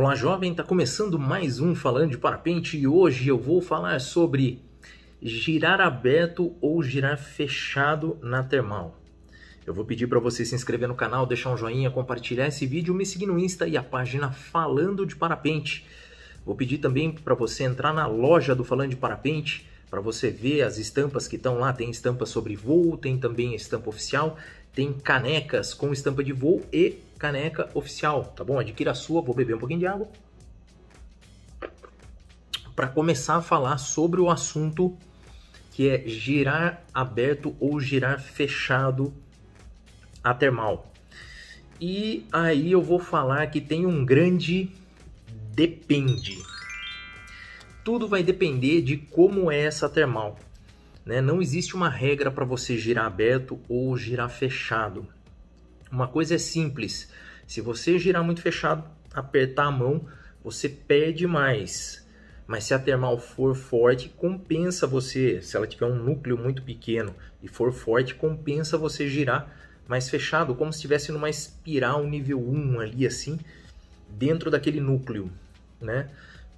Olá jovem, está começando mais um Falando de Parapente e hoje eu vou falar sobre girar aberto ou girar fechado na termal. Eu vou pedir para você se inscrever no canal, deixar um joinha, compartilhar esse vídeo, me seguir no Insta e a página Falando de Parapente. Vou pedir também para você entrar na loja do Falando de Parapente, para você ver as estampas que estão lá. Tem estampa sobre voo, tem também estampa oficial, tem canecas com estampa de voo e caneca oficial, tá bom? Adquira a sua, vou beber um pouquinho de água. Para começar a falar sobre o assunto que é girar aberto ou girar fechado a termal. E aí eu vou falar que tem um grande depende. Tudo vai depender de como é essa termal, né? Não existe uma regra para você girar aberto ou girar fechado. Uma coisa é simples, se você girar muito fechado, apertar a mão, você perde mais. Mas se a termal for forte, compensa você, se ela tiver um núcleo muito pequeno e for forte, compensa você girar mais fechado, como se estivesse numa espiral nível 1 ali assim, dentro daquele núcleo, né?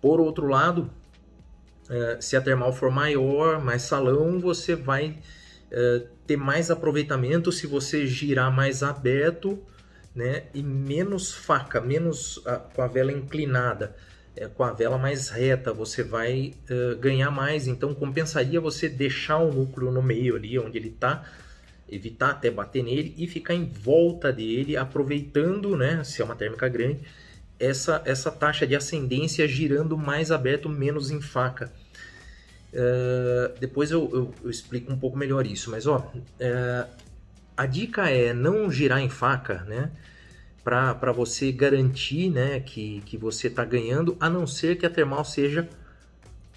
Por outro lado, se a termal for maior, mais salão, você vai ter mais aproveitamento se você girar mais aberto, né? E menos faca, menos com a vela inclinada, com a vela mais reta, você vai ganhar mais. Então compensaria você deixar o núcleo no meio ali onde ele está, evitar até bater nele e ficar em volta dele, aproveitando, né? Se é uma térmica grande, essa taxa de ascendência girando mais aberto, menos em faca. Depois eu explico um pouco melhor isso, mas ó, a dica é não girar em faca, né? Para você garantir, né, que você está ganhando, a não ser que a termal seja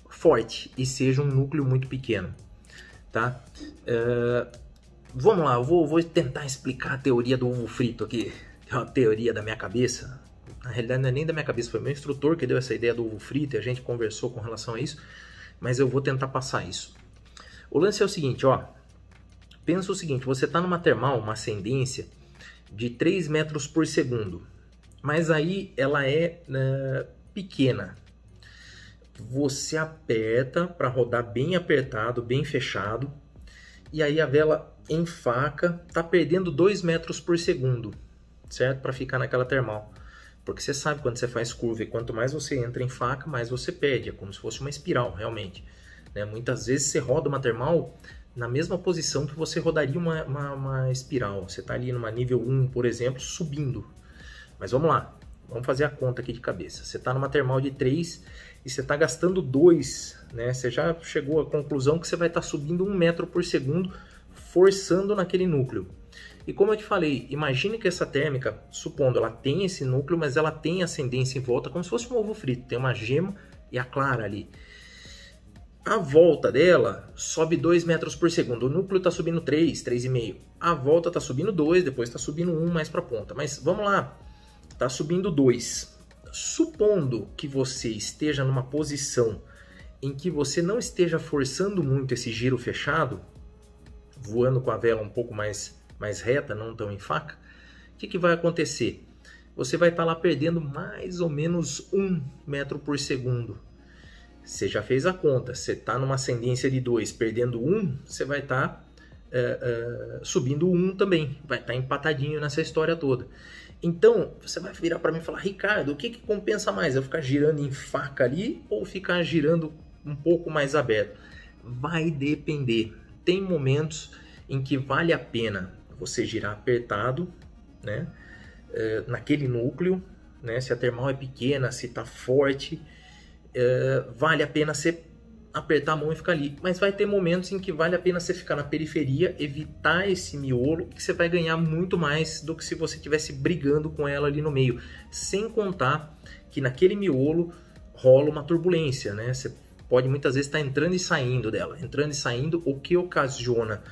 forte e seja um núcleo muito pequeno, tá? Vamos lá, eu vou tentar explicar a teoria do ovo frito aqui, que é uma teoria da minha cabeça. Na realidade não é nem da minha cabeça, foi meu instrutor que deu essa ideia do ovo frito e a gente conversou com relação a isso. Mas eu vou tentar passar isso. O lance é o seguinte, ó. Pensa o seguinte, você está numa termal, uma ascendência de 3 metros por segundo. Mas aí ela é pequena. Você aperta para rodar bem apertado, bem fechado. E aí a vela enfaca, está perdendo 2 metros por segundo, certo? Para ficar naquela termal. Porque você sabe quando você faz curva e quanto mais você entra em faca, mais você perde. É como se fosse uma espiral, realmente, né? Muitas vezes você roda uma termal na mesma posição que você rodaria uma espiral. Você está ali numa nível 1, por exemplo, subindo. Mas vamos lá, vamos fazer a conta aqui de cabeça. Você está numa termal de 3 e você está gastando 2, né? Você já chegou à conclusão que você vai estar subindo 1 metro por segundo, forçando naquele núcleo. E como eu te falei, imagine que essa térmica, supondo, ela tem esse núcleo, mas ela tem ascendência em volta, como se fosse um ovo frito. Tem uma gema e a clara ali. A volta dela sobe 2 metros por segundo. O núcleo está subindo 3, 3,5. A volta está subindo 2, depois está subindo 1 mais para a ponta. Mas vamos lá, está subindo 2. Supondo que você esteja numa posição em que você não esteja forçando muito esse giro fechado, voando com a vela um pouco mais reta, não tão em faca, o que vai acontecer? Você vai estar lá perdendo mais ou menos 1 metro por segundo. Você já fez a conta, você está numa ascendência de 2, perdendo 1, você vai estar subindo 1 também, vai estar empatadinho nessa história toda. Então, você vai virar para mim e falar, Ricardo, o que compensa mais? Eu ficar girando em faca ali ou ficar girando um pouco mais aberto? Vai depender. Tem momentos em que vale a pena você girar apertado, né? Naquele núcleo, né? Se a termal é pequena, se está forte, vale a pena você apertar a mão e ficar ali. Mas vai ter momentos em que vale a pena você ficar na periferia, evitar esse miolo, que você vai ganhar muito mais do que se você estivesse brigando com ela ali no meio. Sem contar que naquele miolo rola uma turbulência, né? Você pode muitas vezes estar entrando e saindo dela, entrando e saindo, o que ocasiona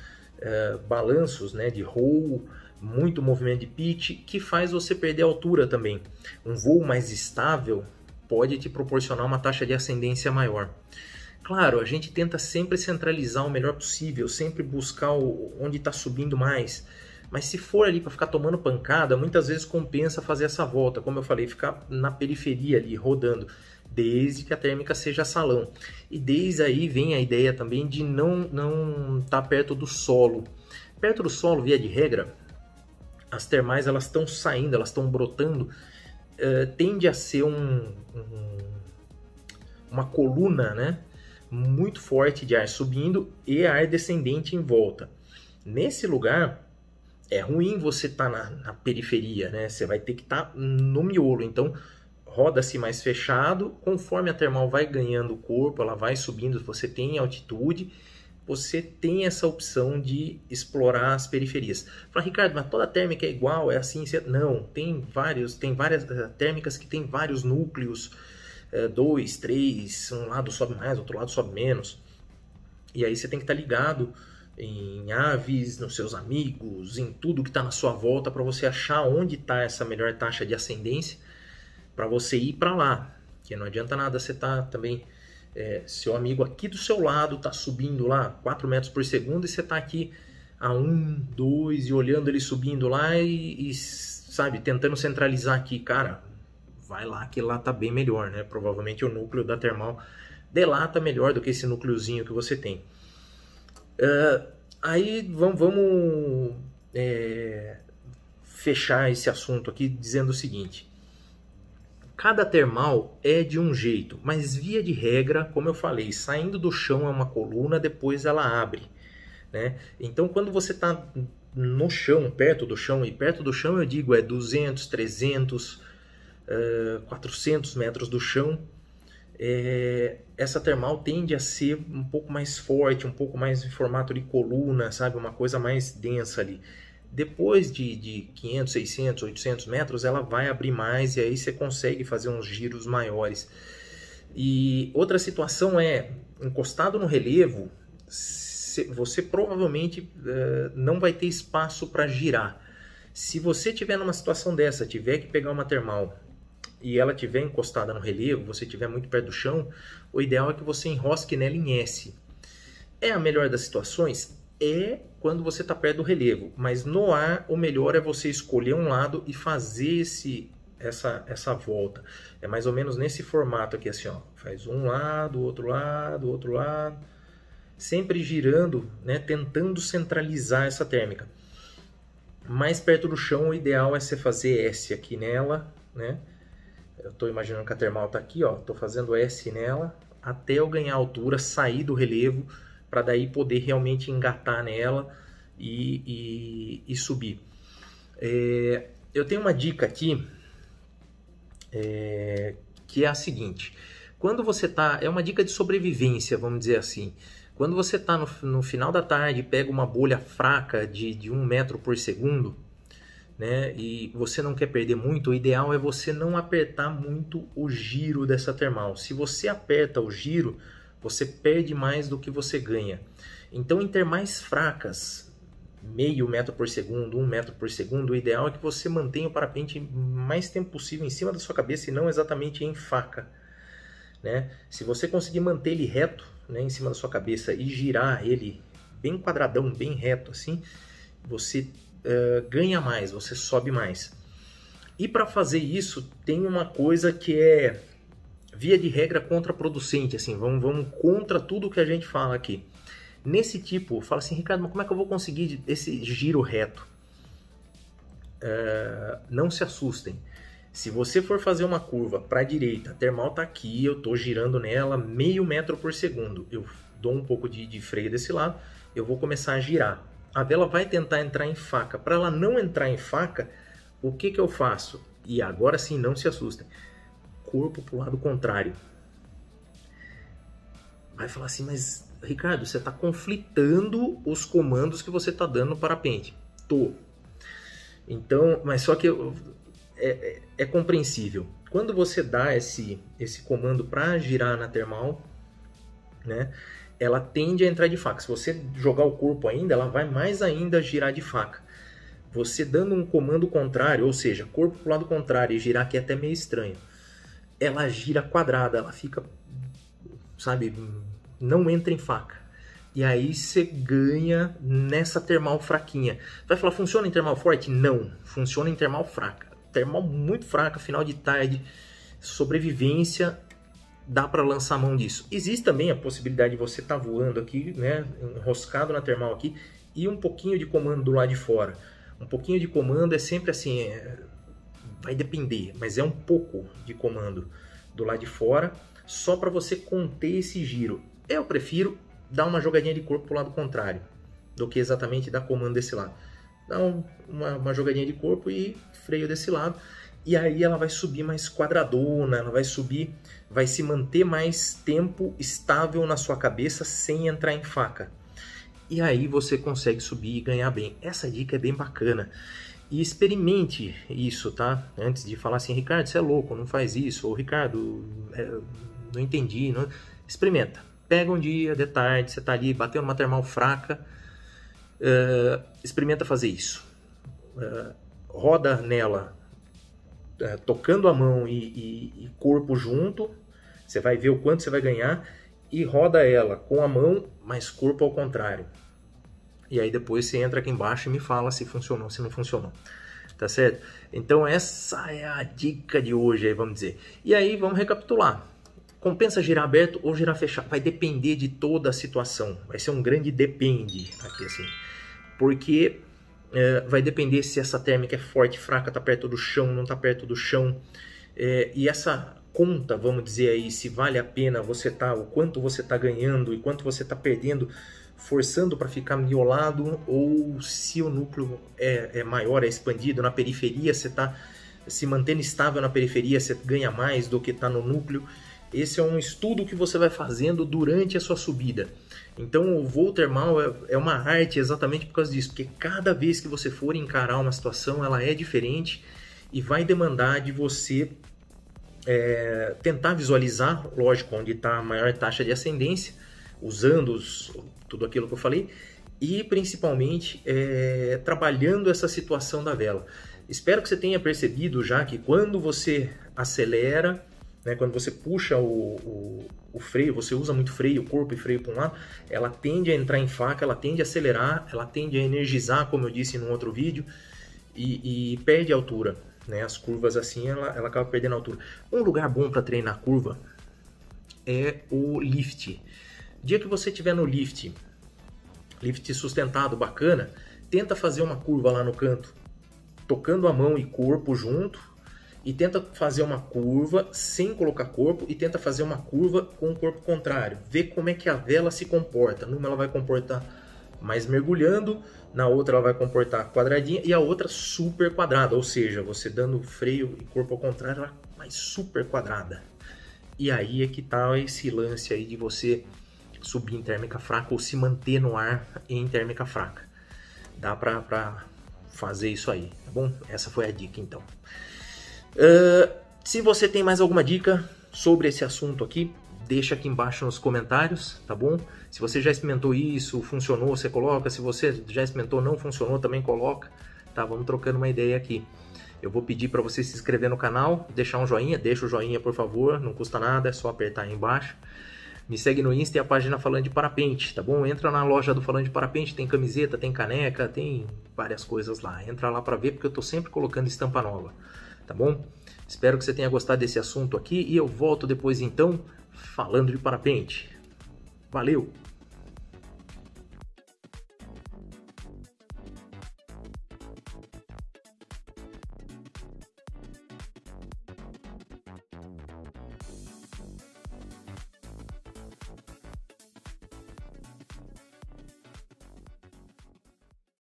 balanços, né, de roll, muito movimento de pitch, que faz você perder a altura também. Um voo mais estável pode te proporcionar uma taxa de ascendência maior. Claro, a gente tenta sempre centralizar o melhor possível, sempre buscar onde está subindo mais, Mas se for ali para ficar tomando pancada, muitas vezes compensa fazer essa volta, como eu falei, ficar na periferia ali, rodando, desde que a térmica seja salão. E desde aí vem a ideia também de não estar perto do solo. Perto do solo, via de regra, as termais elas estão saindo, elas estão brotando, tende a ser uma coluna, né, muito forte de ar subindo e ar descendente em volta. Nesse lugar, é ruim você estar na periferia, né? Você vai ter que estar no miolo, então roda-se mais fechado, conforme a termal vai ganhando corpo, ela vai subindo, você tem altitude, você tem essa opção de explorar as periferias. Fala, Ricardo, mas toda térmica é igual, é assim? Não, tem várias térmicas que tem vários núcleos, 2, 3, um lado sobe mais, outro lado sobe menos. E aí você tem que estar ligado em aves, nos seus amigos, em tudo que está na sua volta para você achar onde está essa melhor taxa de ascendência, para você ir para lá, que não adianta nada você tá também, seu amigo aqui do seu lado tá subindo lá 4 metros por segundo e você tá aqui a 1, 2 e olhando ele subindo lá e sabe, tentando centralizar aqui, cara, vai lá que lá tá bem melhor, né? Provavelmente o núcleo da termal delata melhor do que esse núcleozinho que você tem. Aí vamos fechar esse assunto aqui dizendo o seguinte. Cada termal é de um jeito, mas via de regra, como eu falei, saindo do chão é uma coluna, depois ela abre, né? Então, quando você está no chão, perto do chão, e perto do chão eu digo é 200, 300, 400 metros do chão, essa termal tende a ser um pouco mais forte, um pouco mais em formato de coluna, sabe? Uma coisa mais densa ali. Depois de 500, 600, 800 metros, ela vai abrir mais e aí você consegue fazer uns giros maiores. E outra situação é, encostado no relevo, você provavelmente não vai ter espaço para girar. Se você tiver numa situação dessa, tiver que pegar uma termal e ela tiver encostada no relevo, você tiver muito perto do chão, o ideal é que você enrosque nela em S. É a melhor das situações? É quando você está perto do relevo, mas no ar o melhor é você escolher um lado e fazer essa volta. É mais ou menos nesse formato aqui, assim, ó, faz um lado, outro lado, outro lado, sempre girando, né, tentando centralizar essa térmica. Mais perto do chão o ideal é você fazer S aqui nela, né? Eu estou imaginando que a termal está aqui, ó, estou fazendo S nela até eu ganhar altura, sair do relevo, para daí poder realmente engatar nela e subir. Eu tenho uma dica aqui, que é a seguinte. Quando você tá, é uma dica de sobrevivência, vamos dizer assim. Quando você está no final da tarde e pega uma bolha fraca de 1 metro por segundo, né, e você não quer perder muito, o ideal é você não apertar muito o giro dessa termal. Se você aperta o giro, você perde mais do que você ganha. Então, em termais fracas, meio metro por segundo, 1 metro por segundo, o ideal é que você mantenha o parapente mais tempo possível em cima da sua cabeça e não exatamente em faca, né? Se você conseguir manter ele reto, né, em cima da sua cabeça e girar ele bem quadradão, bem reto assim, você ganha mais, você sobe mais. E para fazer isso, tem uma coisa que é via de regra contraproducente, assim, vamos contra tudo que a gente fala aqui. Nesse tipo, fala assim, Ricardo, mas como é que eu vou conseguir esse giro reto? Não se assustem. Se você for fazer uma curva para a direita, a termal está aqui, eu estou girando nela meio metro por segundo. Eu dou um pouco de freio desse lado, eu vou começar a girar. A vela vai tentar entrar em faca. Para ela não entrar em faca, o que eu faço? E agora sim, não se assustem. Corpo para o lado contrário. Vai falar assim, mas Ricardo, você está conflitando os comandos que você está dando no parapente. Tô. Então, mas só que é compreensível. Quando você dá esse comando para girar na termal, né, ela tende a entrar de faca. Se você jogar o corpo ainda, ela vai mais ainda girar de faca. Você dando um comando contrário, ou seja, corpo para o lado contrário e girar, que é até meio estranho. Ela gira quadrada, ela fica, sabe, não entra em faca. E aí você ganha nessa termal fraquinha. Vai falar, funciona em termal forte? Não, funciona em termal fraca. Termal muito fraca, final de tarde, sobrevivência, dá para lançar a mão disso. Existe também a possibilidade de você estar voando aqui, né, enroscado na termal aqui, e um pouquinho de comando do lado de fora. Um pouquinho de comando é sempre assim, vai depender, mas é um pouco de comando do lado de fora, só para você conter esse giro. Eu prefiro dar uma jogadinha de corpo para o lado contrário, do que exatamente dar comando desse lado. Dá uma jogadinha de corpo e freio desse lado, e aí ela vai subir mais quadradona, ela vai subir, vai se manter mais tempo estável na sua cabeça sem entrar em faca. E aí você consegue subir e ganhar bem. Essa dica é bem bacana. E experimente isso, tá? Antes de falar assim, Ricardo, você é louco, não faz isso. Ou Ricardo, não entendi. Não... Experimenta. Pega um dia de tarde, você tá ali batendo uma termal fraca. Experimenta fazer isso. Roda nela, tocando a mão e corpo junto. Você vai ver o quanto você vai ganhar. E roda ela com a mão, mas corpo ao contrário. E aí depois você entra aqui embaixo e me fala se funcionou, se não funcionou. Tá certo? Então essa é a dica de hoje, aí, vamos dizer. E aí vamos recapitular. Compensa girar aberto ou girar fechado? Vai depender de toda a situação. Vai ser um grande depende aqui assim. Porque vai depender se essa térmica é forte, fraca, tá perto do chão, não tá perto do chão. E essa... conta, vamos dizer aí, se vale a pena você tá, o quanto você tá ganhando e quanto você tá perdendo, forçando para ficar miolado, ou se o núcleo é maior, é expandido, na periferia você tá se mantendo estável na periferia, você ganha mais do que tá no núcleo. Esse é um estudo que você vai fazendo durante a sua subida. Então o voo termal é uma arte exatamente por causa disso, porque cada vez que você for encarar uma situação, ela é diferente e vai demandar de você tentar visualizar, lógico, onde está a maior taxa de ascendência, usando tudo aquilo que eu falei, e principalmente trabalhando essa situação da vela. Espero que você tenha percebido já que quando você acelera, né, quando você puxa o freio, você usa muito freio, corpo e freio para um lado, ela tende a entrar em faca, ela tende a acelerar, ela tende a energizar, como eu disse em um outro vídeo, e perde a altura. Né, as curvas assim, ela acaba perdendo a altura. Um lugar bom para treinar curva é o lift. Dia que você tiver no lift sustentado, bacana, tenta fazer uma curva lá no canto, tocando a mão e corpo junto, e tenta fazer uma curva sem colocar corpo, e tenta fazer uma curva com o corpo contrário. Vê como é que a vela se comporta. Numa ela vai comportar mais mergulhando, na outra ela vai comportar quadradinha e a outra super quadrada, ou seja, você dando freio e corpo ao contrário, ela vai super quadrada. E aí é que tá esse lance aí de você subir em térmica fraca ou se manter no ar em térmica fraca. Dá pra fazer isso aí, tá bom? Essa foi a dica então. Se você tem mais alguma dica sobre esse assunto aqui, deixa aqui embaixo nos comentários, tá bom? Se você já experimentou isso, funcionou, você coloca. Se você já experimentou, não funcionou, também coloca. Tá, vamos trocando uma ideia aqui. Eu vou pedir para você se inscrever no canal, deixar um joinha, deixa o joinha por favor, não custa nada, é só apertar aí embaixo. Me segue no Insta e a página Falando de Parapente, tá bom? Entra na loja do Falando de Parapente, tem camiseta, tem caneca, tem várias coisas lá. Entra lá para ver, porque eu tô sempre colocando estampa nova, tá bom? Espero que você tenha gostado desse assunto aqui e eu volto depois então... Falando de Parapente. Valeu!